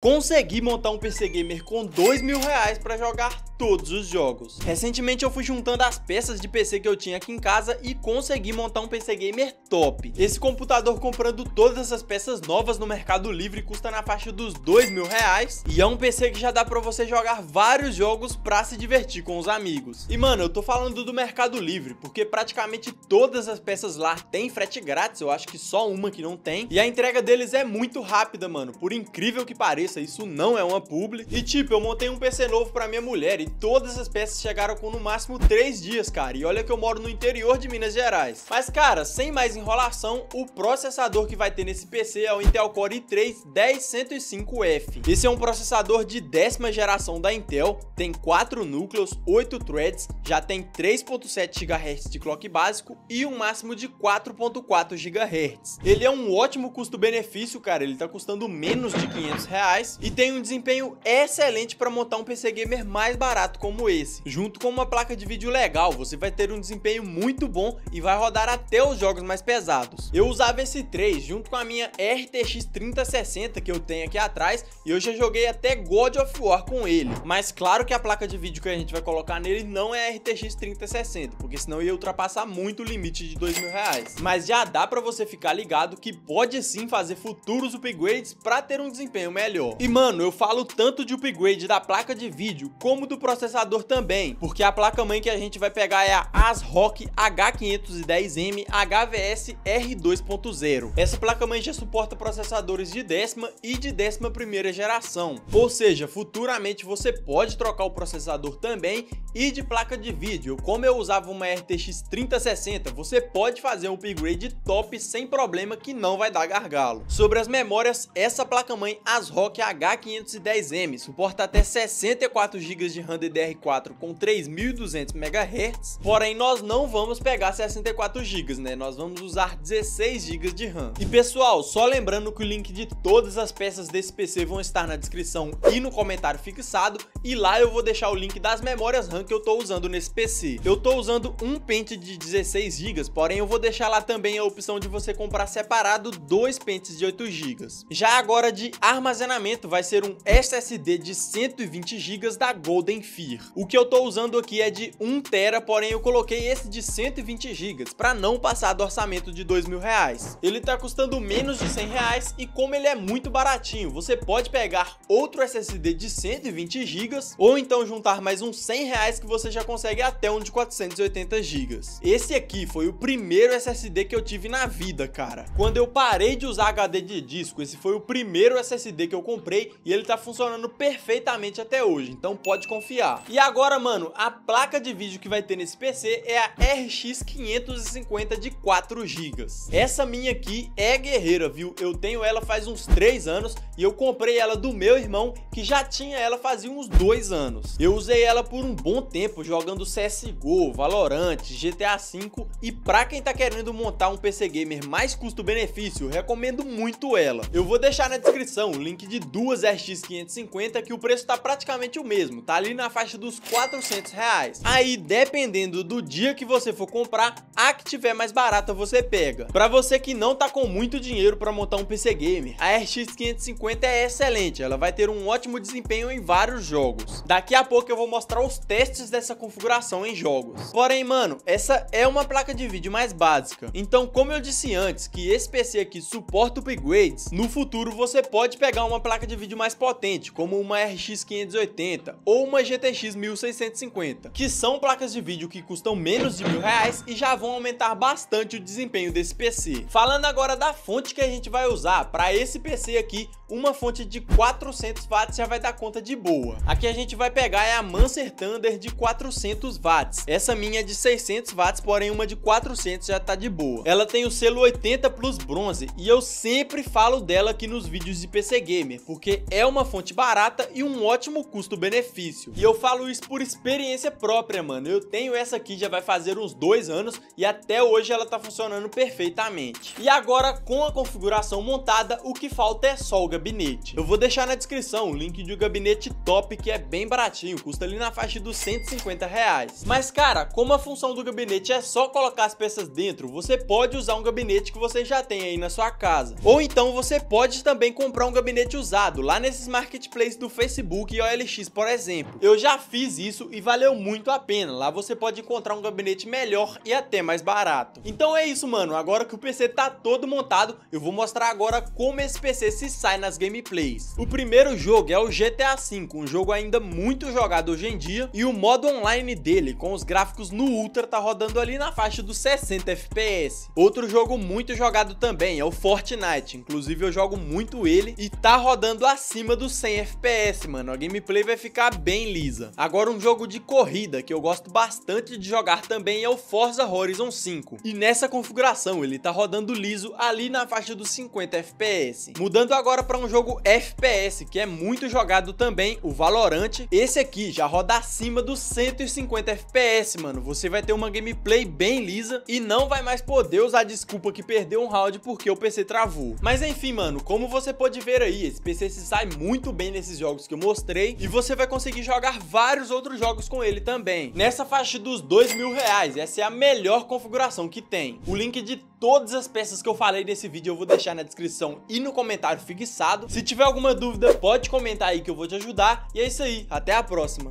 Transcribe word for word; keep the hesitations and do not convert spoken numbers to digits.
Consegui montar um P C Gamer com dois mil reais para jogar todos os jogos. Recentemente eu fui juntando as peças de P C que eu tinha aqui em casa e consegui montar um P C Gamer top. Esse computador, comprando todas essas peças novas no Mercado Livre, custa na faixa dos dois mil reais e é um P C que já dá para você jogar vários jogos para se divertir com os amigos. E mano, eu tô falando do Mercado Livre porque praticamente todas as peças lá tem frete grátis, eu acho que só uma que não tem, e a entrega deles é muito rápida, mano. Por incrível que pareça, isso não é uma publi. E tipo, eu montei um P C novo pra minha mulher e todas as peças chegaram com no máximo três dias, cara. E olha que eu moro no interior de Minas Gerais. Mas cara, sem mais enrolação, o processador que vai ter nesse P C é o Intel Core i três dez mil cento e cinco F. Esse é um processador de décima geração da Intel, tem quatro núcleos, oito threads, já tem três ponto sete gigahertz de clock básico e um máximo de quatro ponto quatro gigahertz. Ele é um ótimo custo-benefício, cara, ele tá custando menos de quinhentos reais e tem um desempenho excelente para montar um P C Gamer mais barato como esse. Junto com uma placa de vídeo legal, você vai ter um desempenho muito bom e vai rodar até os jogos mais pesados. Eu usava esse três junto com a minha R T X trinta sessenta que eu tenho aqui atrás e eu já joguei até God of War com ele. Mas claro que a placa de vídeo que a gente vai colocar nele não é a R T X trinta sessenta, porque senão ia ultrapassar muito o limite de dois mil reais. Mas já dá para você ficar ligado que pode sim fazer futuros upgrades para ter um desempenho melhor. E mano, eu falo tanto de upgrade da placa de vídeo como do processador também, porque a placa-mãe que a gente vai pegar é a ASRock H quinhentos e dez M H V S R dois ponto zero. Essa placa-mãe já suporta processadores de décima e de décima primeira geração, ou seja, futuramente você pode trocar o processador também e de placa de vídeo. Como eu usava uma R T X trinta sessenta, você pode fazer um upgrade top sem problema que não vai dar gargalo. Sobre as memórias, essa placa-mãe ASRock H quinhentos e dez M suporta até sessenta e quatro gigabytes de RAM D D R quatro com três mil e duzentos megahertz, porém nós não vamos pegar sessenta e quatro gigabytes, né? Nós vamos usar dezesseis gigabytes de RAM. E pessoal, só lembrando que o link de todas as peças desse P C vão estar na descrição e no comentário fixado, e lá eu vou deixar o link das memórias RAM que eu tô usando nesse P C. Eu tô usando um pente de dezesseis gigabytes, porém eu vou deixar lá também a opção de você comprar separado dois pentes de oito gigabytes. Já agora, de armazenamento, vai ser um S S D de cento e vinte gigabytes da Golden Fear. O que eu tô usando aqui é de um terabyte, porém eu coloquei esse de cento e vinte gigabytes para não passar do orçamento de dois mil reais. Ele tá custando menos de cem reais e como ele é muito baratinho, você pode pegar outro S S D de cento e vinte gigabytes ou então juntar mais uns cem reais que você já consegue até um de quatrocentos e oitenta gigabytes. Esse aqui foi o primeiro S S D que eu tive na vida, cara. Quando eu parei de usar H D de disco, esse foi o primeiro S S D que eu comprei e ele tá funcionando perfeitamente até hoje, então pode confiar. E agora, mano, a placa de vídeo que vai ter nesse P C é a R X quinhentos e cinquenta de quatro gigabytes. Essa minha aqui é guerreira, viu? Eu tenho ela faz uns três anos e eu comprei ela do meu irmão que já tinha ela fazia uns dois anos. Eu usei ela por um bom tempo jogando C S G O, Valorant, G T A cinco, e pra quem tá querendo montar um P C Gamer mais custo-benefício, recomendo muito ela. Eu vou deixar na descrição o link de duas R X quinhentos e cinquenta que o preço tá praticamente o mesmo, tá ali na faixa dos quatrocentos reais. Aí, dependendo do dia que você for comprar, a que tiver mais barata você pega. Pra você que não tá com muito dinheiro pra montar um P C Gamer, a R X quinhentos e cinquenta é excelente, ela vai ter um ótimo desempenho em vários jogos. Daqui a pouco eu vou mostrar os testes dessa configuração em jogos. Porém, mano, essa é uma placa de vídeo mais básica, então como eu disse antes que esse P C aqui suporta upgrades, no futuro você pode pegar uma placa de vídeo mais potente, como uma R X quinhentos e oitenta ou uma G T X mil seiscentos e cinquenta, que são placas de vídeo que custam menos de mil reais e já vão aumentar bastante o desempenho desse P C. Falando agora da fonte que a gente vai usar, para esse P C aqui, uma fonte de quatrocentos watts já vai dar conta de boa. Aqui a gente vai pegar é a Mancer Thunder de quatrocentos watts, essa minha é de seiscentos watts, porém uma de quatrocentos já tá de boa. Ela tem o selo oitenta plus bronze e eu sempre falo dela aqui nos vídeos de P C Gamer, porque é uma fonte barata e um ótimo custo-benefício. E eu falo isso por experiência própria, mano. Eu tenho essa aqui já vai fazer uns dois anos e até hoje ela tá funcionando perfeitamente. E agora, com a configuração montada, o que falta é só o gabinete. Eu vou deixar na descrição o link de um gabinete top que é bem baratinho, custa ali na faixa dos cento e cinquenta reais. Mas cara, como a função do gabinete é só colocar as peças dentro, você pode usar um gabinete que você já tem aí na sua casa. Ou então você pode também comprar um gabinete usado lá nesses marketplaces do Facebook e O L X, por exemplo. Eu já fiz isso e valeu muito a pena. Lá você pode encontrar um gabinete melhor e até mais barato. Então é isso, mano. Agora que o P C tá todo montado, eu vou mostrar agora como esse P C se sai nas gameplays. O primeiro jogo é o G T A cinco, um jogo ainda muito jogado hoje em dia, e o modo online dele, com os gráficos no Ultra, tá rodando ali na faixa dos sessenta F P S. Outro jogo muito jogado também é o Fortnite, inclusive eu jogo muito ele, e tá rodando acima dos cem F P S, mano. A gameplay vai ficar bem lisa. Agora um jogo de corrida que eu gosto bastante de jogar também é o Forza Horizon cinco, e nessa configuração ele tá rodando liso ali na faixa dos cinquenta F P S. Mudando agora para um jogo F P S que é muito jogado também, o Valorant. Esse aqui já roda acima dos cento e cinquenta F P S, mano. Você vai ter uma gameplay bem lisa e não vai mais poder usar a desculpa que perdeu um round porque o P C travou. Mas enfim, mano, como você pode ver aí, esse P C se sai muito bem nesses jogos que eu mostrei, e você vai conseguir jogar vários outros jogos com ele também. Nessa faixa dos dois mil reais, essa é a melhor configuração que tem. O link de todas as peças que eu falei nesse vídeo eu vou deixar na descrição e no comentário fixado. Se tiver alguma dúvida, pode comentar aí que eu vou te ajudar. E é isso aí, até a próxima.